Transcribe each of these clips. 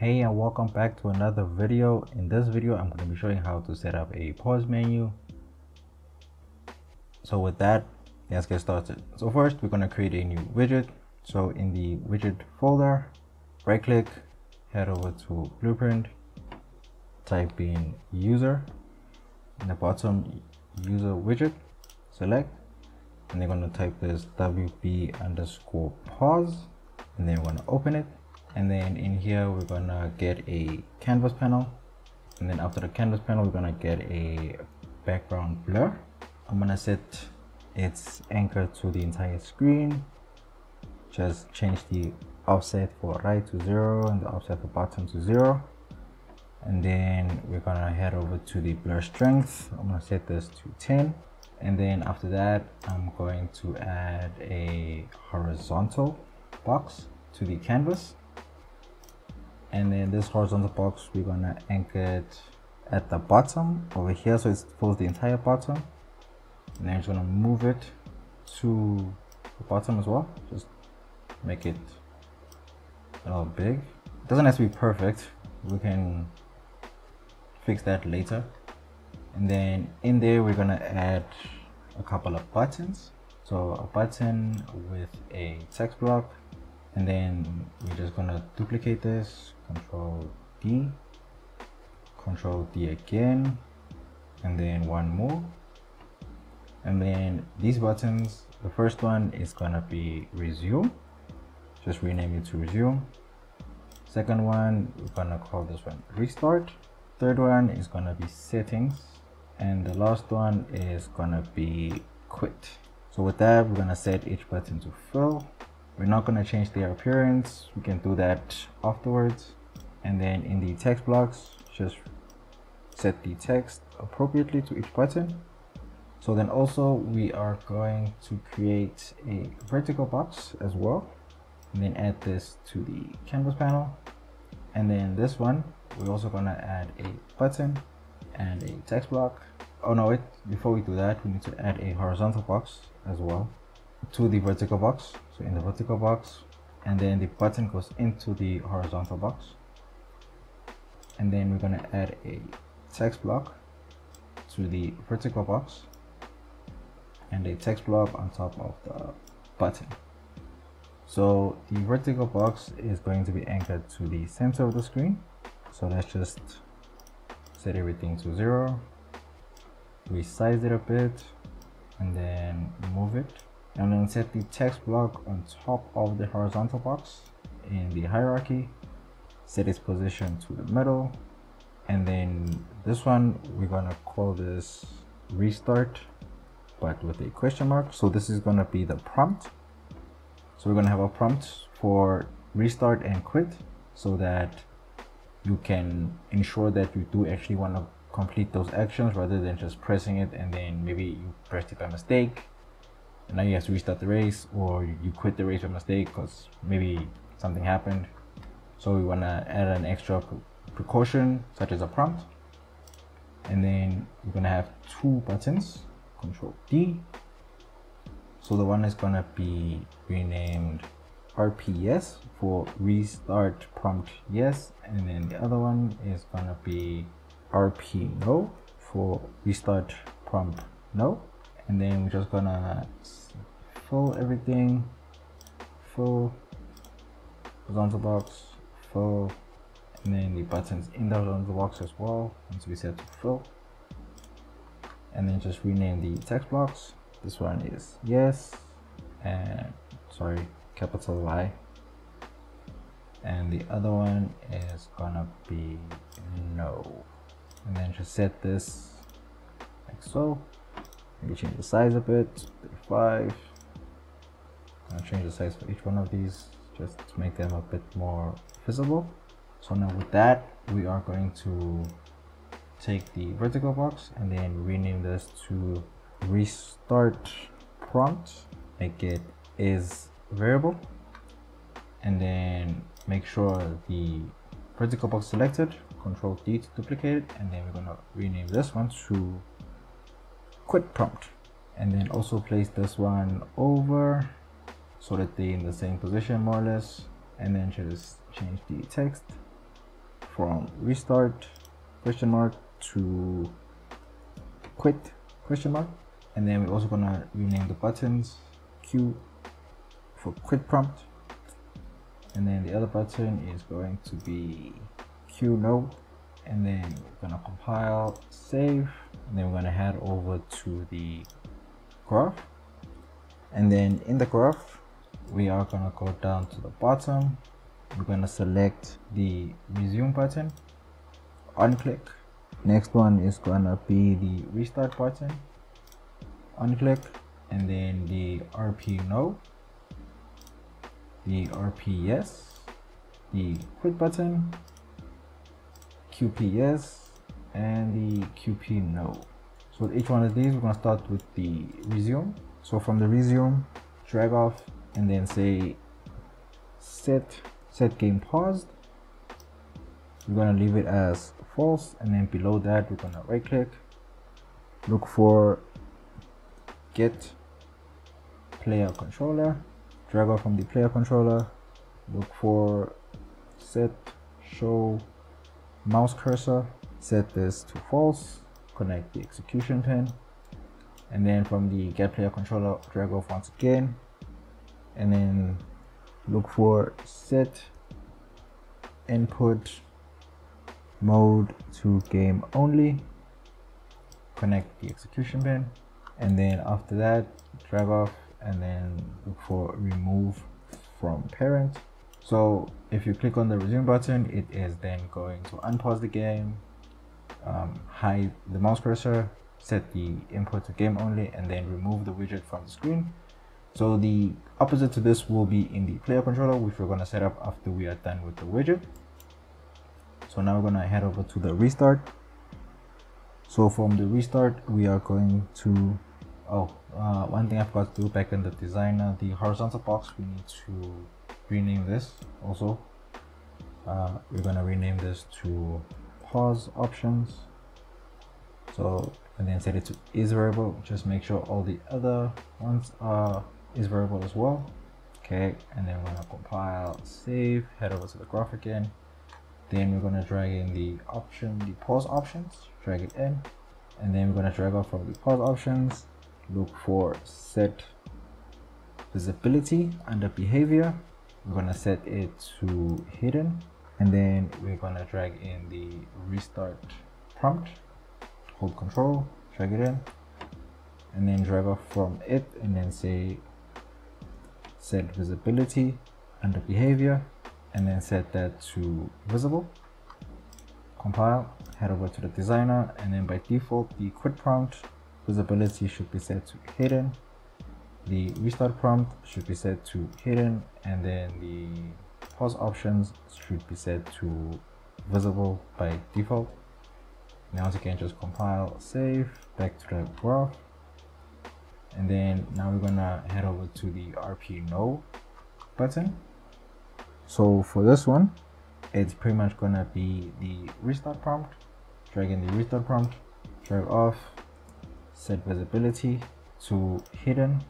Hey, and welcome back to another video. In this video I'm going to be showing how to set up a pause menu. So with that, let's get started. So first we're going to create a new widget. So in the widget folder, right click, head over to Blueprint, type in user, in the bottom user widget, select, and they're going to type this WP_pause, and then we're going to open it. And then in here we're gonna get a canvas panel, and then after the canvas panel we're gonna get a background blur. I'm gonna set its anchor to the entire screen, just change the offset for right to 0 and the offset for bottom to 0, and then we're gonna head over to the blur strength. I'm gonna set this to 10, and then after that I'm going to add a horizontal box to the canvas. And then this horizontal box, we're gonna anchor it at the bottom over here, so it fills the entire bottom. And then I'm just gonna move it to the bottom as well. Just make it a little big. It doesn't have to be perfect. We can fix that later. And then in there, we're gonna add a couple of buttons. So a button with a text block. And then we're just gonna duplicate this, Control-D, Control-D again, and then one more. And then these buttons, the first one is gonna be resume, just rename it to resume. Second one, we're gonna call this one restart. Third one is gonna be settings, and the last one is gonna be quit. So with that, we're gonna set each button to fill. We're not going to change their appearance, we can do that afterwards. And then in the text blocks, just set the text appropriately to each button. So then also we are going to create a vertical box as well, and then add this to the canvas panel. And then this one, we're also going to add a button and a text block. Oh no, wait, before we do that, we need to add a horizontal box as well to the vertical box. So in the vertical box, and then the button goes into the horizontal box, and then we're going to add a text block to the vertical box and a text block on top of the button. So the vertical box is going to be anchored to the center of the screen, so let's just set everything to 0, resize it a bit, and then move it. And then set the text block on top of the horizontal box in the hierarchy, set its position to the middle. And then this one, we're gonna call this restart, but with a question mark. So this is gonna be the prompt. So we're gonna have a prompt for restart and quit, so that you can ensure that you do actually want to complete those actions rather than just pressing it, and then maybe you pressed it by mistake. And now you have to restart the race, or you quit the race by mistake because maybe something happened. So we want to add an extra precaution, such as a prompt. And then we're going to have two buttons, Control-D. So the one is going to be renamed RPS for restart prompt yes. And then the other one is going to be RP_no for restart prompt no. And then we're just gonna fill everything, fill horizontal box, fill, and then the buttons in the horizontal box as well need to be set to fill. And then just rename the text blocks. This one is yes, and sorry, capital Y, and the other one is gonna be no. And then just set this like so. Maybe change the size a bit, 35. I'll change the size for each one of these just to make them a bit more visible. So now with that, we are going to take the vertical box and then rename this to restart prompt, make it is variable, and then make sure the vertical box selected, Control-D to duplicate it, and then we're going to rename this one to quit prompt, and then also place this one over so that they're in the same position more or less. And then just change the text from restart question mark to quit question mark, and then we're also gonna rename the buttons Q for quit prompt, and then the other button is going to be QPS_no, and then we're gonna compile, save, and then we're gonna head over to the graph, and then in the graph we are gonna go down to the bottom. We're gonna select the resume button, unclick. Next one is gonna be the restart button, unclick, and then the RP_no, the RPS, the quit button, QPS, and the QP_no. So with each one of these, we're gonna start with the resume. So from the resume, drag off, and then say set game paused. We're gonna leave it as false, and then below that we're gonna right click, look for get player controller, drag off from the player controller, look for set show mouse cursor, set this to false, connect the execution pin, and then from the get player controller drag off once again, and then look for set input mode to game only, connect the execution pin, and then after that drag off and then look for remove from parent. So if you click on the resume button, it is then going to unpause the game, hide the mouse cursor, set the input to game only, and then remove the widget from the screen. So the opposite to this will be in the player controller, which we're going to set up after we are done with the widget. So now we're going to head over to the restart. So from the restart, we are going to, one thing I forgot to do back in the designer, the horizontal box, we need to rename this also. We're going to rename this to pause options. So, and then set it to is variable. Just make sure all the other ones are is variable as well. Okay, and then we're going to compile, save, head over to the graph again. Then we're going to drag in the option, the pause options, drag it in, and then we're going to drag off from the pause options, look for set visibility under behavior. We're going to set it to hidden, and then we're going to drag in the restart prompt, hold control, drag it in, and then drag off from it, and then say set visibility under behavior, and then set that to visible. Compile, head over to the designer, and then by default the quit prompt visibility should be set to hidden, the restart prompt should be set to hidden, and then the pause options should be set to visible by default. Now once again, just compile, save, back to the graph, and then now we're gonna head over to the RP_no button. So for this one, it's pretty much gonna be the restart prompt, drag in the restart prompt, drag off, set visibility to hidden,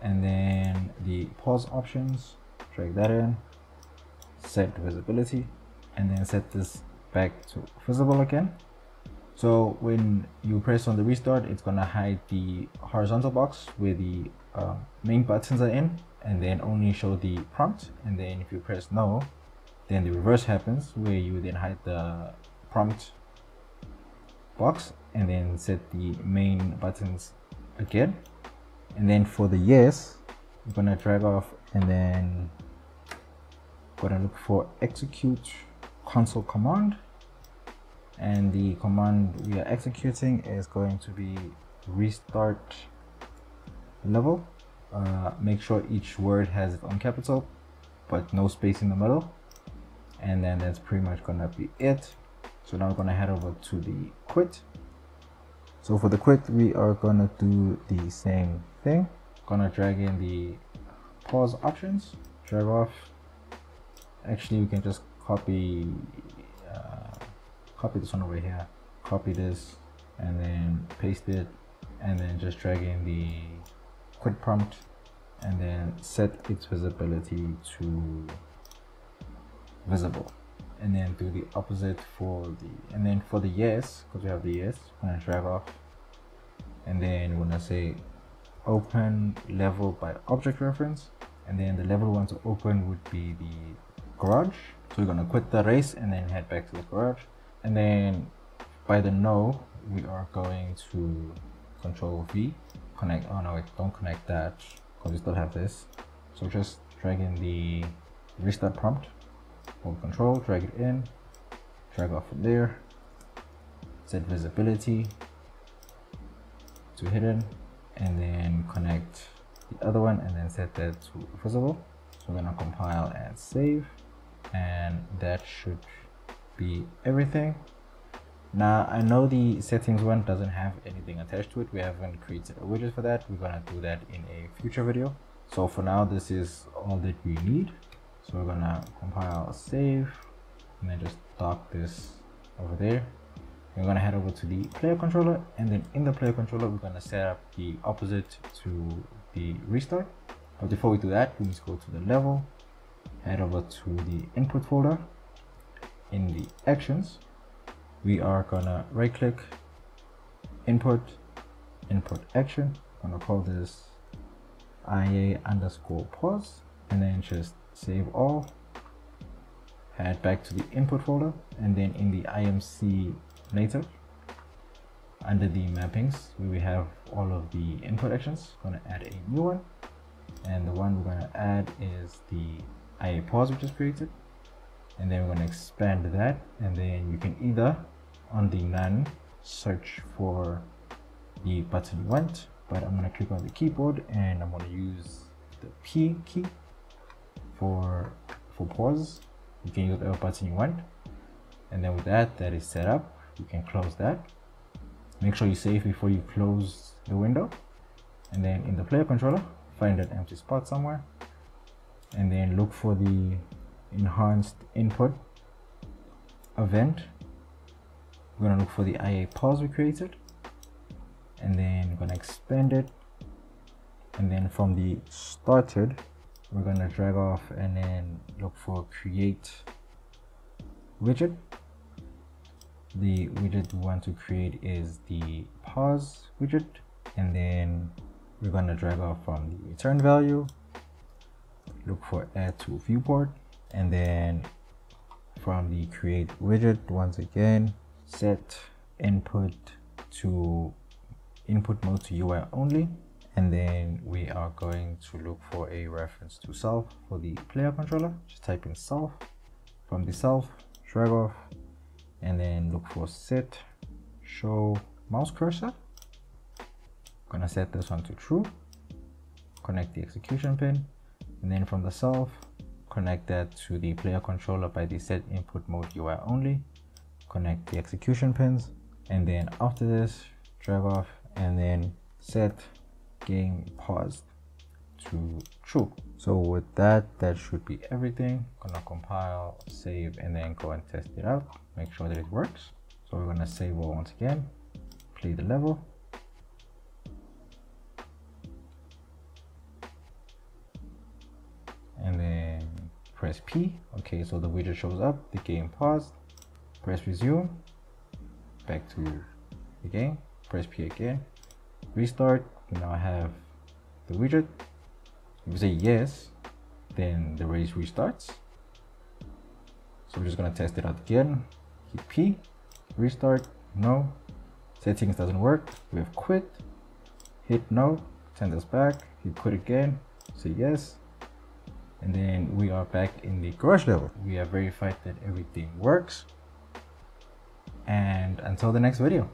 and then the pause options, drag that in, set visibility, and then set this back to visible again. So when you press on the restart, it's gonna hide the horizontal box where the main buttons are in, and then only show the prompt. And then if you press no, then the reverse happens, where you then hide the prompt box and then set the main buttons again. And then for the yes, I'm gonna drag off, and then I'm gonna look for execute console command, and the command we are executing is going to be restart level. Make sure each word has its own capital but no space in the middle, and then that's pretty much gonna be it. So now we're gonna head over to the quit. So for the quit, we are gonna do the same thing, gonna drag in the pause options, drag off. Actually, we can just copy this one over here, copy this, and then paste it, and then just drag in the quit prompt, and then set its visibility to visible, and then do the opposite for the, and then for the yes, because we have the yes, I'm going to drag off, and then we're going to say open level by object reference, and then the level we want to open would be the garage. So we're going to quit the race and then head back to the garage, and then by the no we are going to control V, connect, oh no, don't connect that because we still have this, so just drag in the restart prompt, hold control, drag it in, drag off from there, set visibility to hidden, and then connect the other one and then set that to visible. So we're gonna compile and save, and that should be everything. Now I know the settings one doesn't have anything attached to it, we haven't created a widget for that, we're gonna do that in a future video. So for now this is all that we need, so we're gonna compile, save, and then just dock this over there. We're gonna head over to the player controller, and then in the player controller we're gonna set up the opposite to the restart. But before we do that, we need to go to the level, head over to the input folder. In the actions we are gonna right click, input, input action, I'm gonna call this IA_pause, and then just save all, head back to the input folder, and then in the IMC native, under the mappings where we have all of the input actions, going to add a new one, and the one we're going to add is the IA pause which is created, and then we're going to expand that, and then you can either on the none search for the button you want, but I'm going to click on the keyboard and I'm going to use the P key for pause. You can use whatever button you want, and then with that, that is set up. You can close that, make sure you save before you close the window, and then in the player controller find an empty spot somewhere, and then look for the enhanced input event. We're going to look for the IA pause we created, and then we're going to expand it, and then from the started we're going to drag off and then look for create widget. The widget we want to create is the pause widget, and then we're going to drag off from the return value, look for add to viewport, and then from the create widget once again set input to input mode to UI only, and then we are going to look for a reference to self for the player controller. Just type in self, from the self drag off, and then look for set show mouse cursor. I'm gonna set this one to true, connect the execution pin, and then from the self connect that to the player controller by the set input mode UI only, connect the execution pins, and then after this drag off and then set game paused to true. So with that should be everything. Gonna compile, save, and then go and test it out, make sure that it works. So we're gonna save all once again, play the level, and then press P. Okay, so the widget shows up, the game paused, press resume, back to the game, press P again, restart. We now have the widget. If you say yes, then the race restarts. So we're just going to test it out again. Hit P, restart, no, settings doesn't work, we have quit, hit no, send us back, hit quit again, say yes, and then we are back in the garage level. We have verified that everything works, and until the next video.